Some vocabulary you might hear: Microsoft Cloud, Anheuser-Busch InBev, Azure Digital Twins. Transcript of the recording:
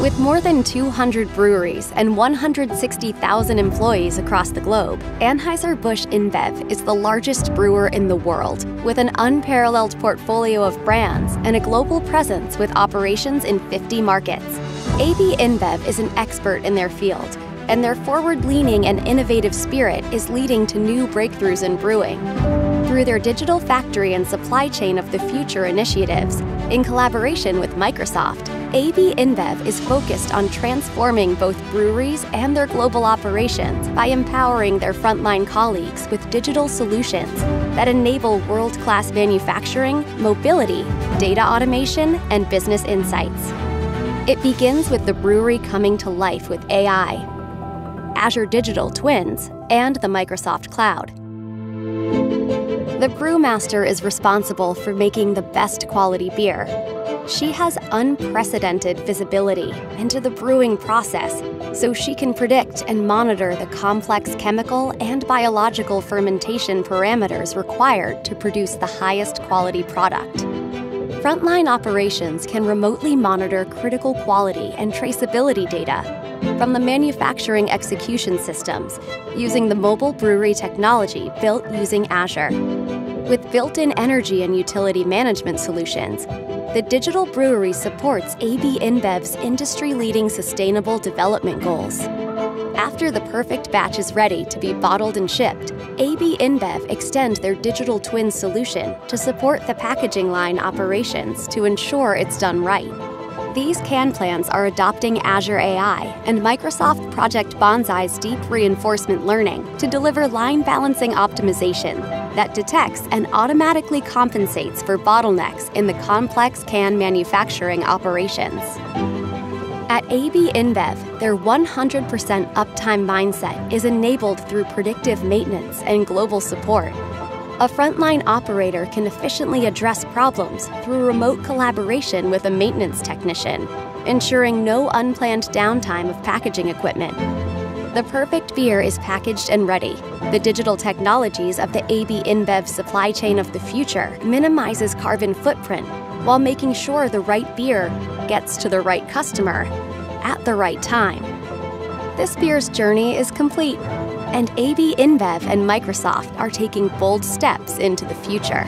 With more than 200 breweries and 160,000 employees across the globe, Anheuser-Busch InBev is the largest brewer in the world, with an unparalleled portfolio of brands and a global presence with operations in 50 markets. AB InBev is an expert in their field, and their forward-leaning and innovative spirit is leading to new breakthroughs in brewing. Through their Digital Factory and Supply Chain of the Future initiatives, in collaboration with Microsoft, AB InBev is focused on transforming both breweries and their global operations by empowering their frontline colleagues with digital solutions that enable world-class manufacturing, mobility, data automation, and business insights. It begins with the brewery coming to life with AI, Azure Digital Twins, and the Microsoft Cloud. The brewmaster is responsible for making the best quality beer. She has unprecedented visibility into the brewing process, so she can predict and monitor the complex chemical and biological fermentation parameters required to produce the highest quality product. Frontline operations can remotely monitor critical quality and traceability data from the manufacturing execution systems using the mobile brewery technology built using Azure. With built-in energy and utility management solutions, the digital brewery supports AB InBev's industry-leading sustainable development goals. After the perfect batch is ready to be bottled and shipped, AB InBev extends their digital twin solution to support the packaging line operations to ensure it's done right. These can plants are adopting Azure AI and Microsoft Project Bonsai's deep reinforcement learning to deliver line balancing optimization that detects and automatically compensates for bottlenecks in the complex can manufacturing operations. At AB InBev, their 100% uptime mindset is enabled through predictive maintenance and global support. A frontline operator can efficiently address problems through remote collaboration with a maintenance technician, ensuring no unplanned downtime of packaging equipment. The perfect beer is packaged and ready. The digital technologies of the AB InBev Supply Chain of the Future minimizes carbon footprint while making sure the right beer gets to the right customer at the right time. This beer's journey is complete, and AB InBev and Microsoft are taking bold steps into the future.